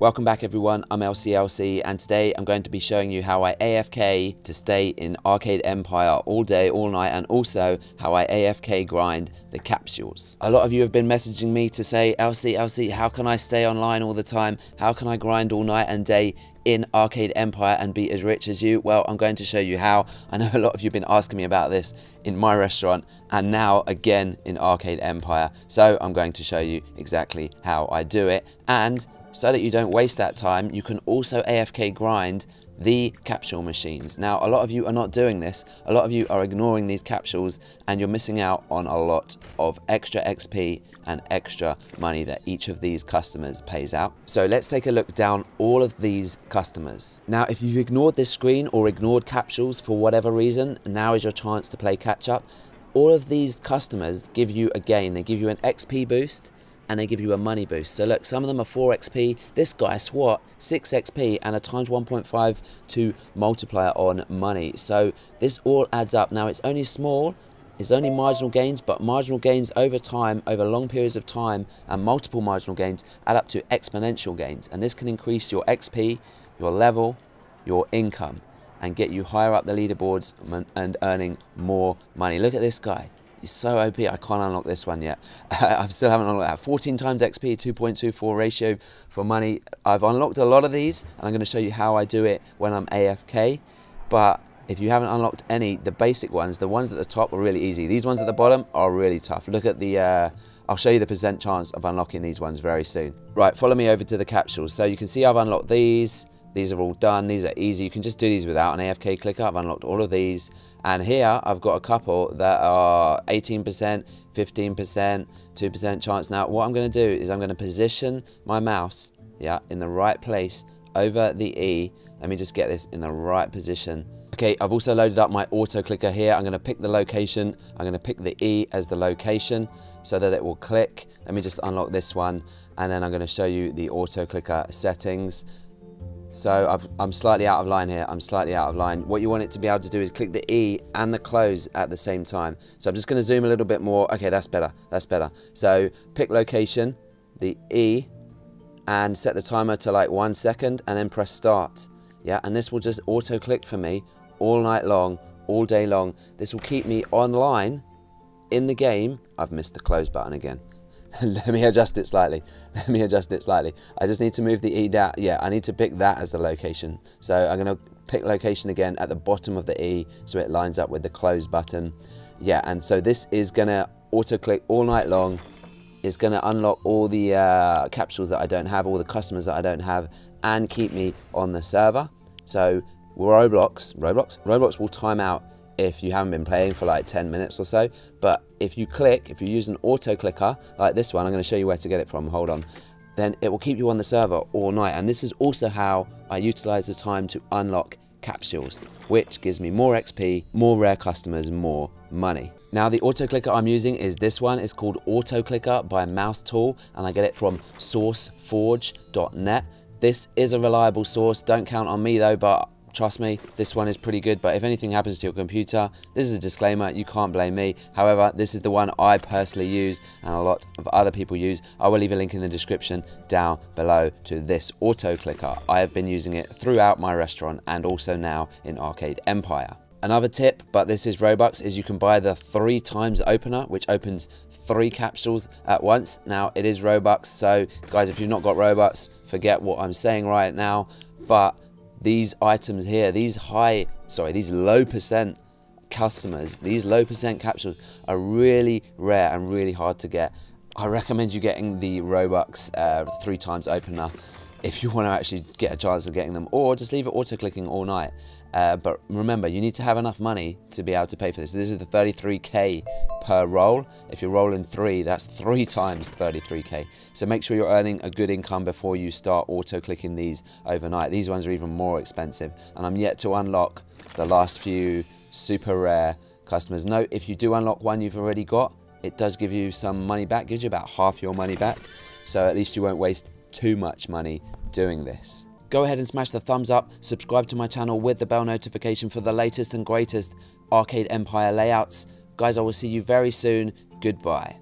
Welcome back everyone, I'm LCLC and today I'm going to be showing you how I AFK to stay in Arcade Empire all day, all night, and also how I AFK grind the capsules. A lot of you have been messaging me to say, LCLC, how can I stay online all the time? How can I grind all night and day in Arcade Empire and be as rich as you? Well, I'm going to show you how. I know a lot of you have been asking me about this in my restaurant and now again in Arcade Empire. So I'm going to show you exactly how I do it, and so that you don't waste that time, you can also AFK grind the capsule machines. Now, a lot of you are not doing this. A lot of you are ignoring these capsules and you're missing out on a lot of extra XP and extra money that each of these customers pays out. So let's take a look down all of these customers. Now, if you've ignored this screen or ignored capsules for whatever reason, now is your chance to play catch up. All of these customers give you a gain. They give you an XP boost and they give you a money boost. So look, some of them are 4 XP. This guy, SWAT, 6 XP and a times 1.52 multiplier on money. So this all adds up. Now, it's only small, it's only marginal gains, but marginal gains over time, over long periods of time, and multiple marginal gains add up to exponential gains. And this can increase your XP, your level, your income, and get you higher up the leaderboards and earning more money. Look at this guy. He's so OP, I can't unlock this one yet. I still haven't unlocked that. 14 times XP, 2.24 ratio for money. I've unlocked a lot of these, and I'm going to show you how I do it when I'm AFK. But if you haven't unlocked any, the basic ones, the ones at the top are really easy. These ones at the bottom are really tough. Look at the, I'll show you the percent chance of unlocking these ones very soon. Right, follow me over to the capsules. So you can see I've unlocked these. These are all done, these are easy. You can just do these without an AFK clicker. I've unlocked all of these. And here I've got a couple that are 18%, 15%, 2% chance. Now, what I'm gonna do is I'm gonna position my mouse, yeah, in the right place over the E. Let me just get this in the right position. Okay, I've also loaded up my auto clicker here. I'm gonna pick the location. I'm gonna pick the E as the location so that it will click. Let me just unlock this one. And then I'm gonna show you the auto clicker settings. So I'm slightly out of line here, I'm slightly out of line. What you want it to be able to do is click the E and the close at the same time. So I'm just gonna zoom a little bit more. Okay, that's better, that's better. So pick location, the E, and set the timer to like 1 second and then press start. Yeah, and this will just auto click for me all night long, all day long. This will keep me online in the game. I've missed the close button again. Let me adjust it slightly. Let me adjust it slightly. I just need to move the E down. Yeah, I need to pick that as the location. So I'm going to pick location again at the bottom of the E so it lines up with the close button. Yeah, and so this is going to auto click all night long. It's going to unlock all the capsules that I don't have, all the customers that I don't have, and keep me on the server. So Roblox will time out if you haven't been playing for like 10 minutes or so. But if you click, if you use an auto clicker like this one, I'm going to show you where to get it from, hold on, then it will keep you on the server all night. And this is also how I utilize the time to unlock capsules, which gives me more XP, more rare customers, more money. Now, the auto clicker I'm using is this one. It's called Auto Clicker by Mouse Tool, and I get it from sourceforge.net. This is a reliable source. Don't count on me though, but trust me, this one is pretty good. But if anything happens to your computer, this is a disclaimer, you can't blame me. However, this is the one I personally use and a lot of other people use. I will leave a link in the description down below to this auto clicker. I have been using it throughout my restaurant and also now in Arcade Empire. Another tip, but this is Robux, is you can buy the 3 times opener, which opens 3 capsules at once. Now, it is Robux, so guys, if you've not got Robux, forget what I'm saying right now, but these items here, these low percent customers, these low percent capsules are really rare and really hard to get. I recommend you getting the Robux 3 times opener if you want to actually get a chance of getting them, or just leave it auto clicking all night. But remember, you need to have enough money to be able to pay for this. This is the 33k per roll. If you're rolling 3, that's 3 times 33k. So make sure you're earning a good income before you start auto clicking these overnight. These ones are even more expensive, and I'm yet to unlock the last few super rare customers. Note, if you do unlock one you've already got, it does give you some money back, gives you about half your money back. So at least you won't waste too much money doing this. Go ahead and smash the thumbs up, subscribe to my channel with the bell notification for the latest and greatest Arcade Empire layouts. Guys, I will see you very soon. Goodbye.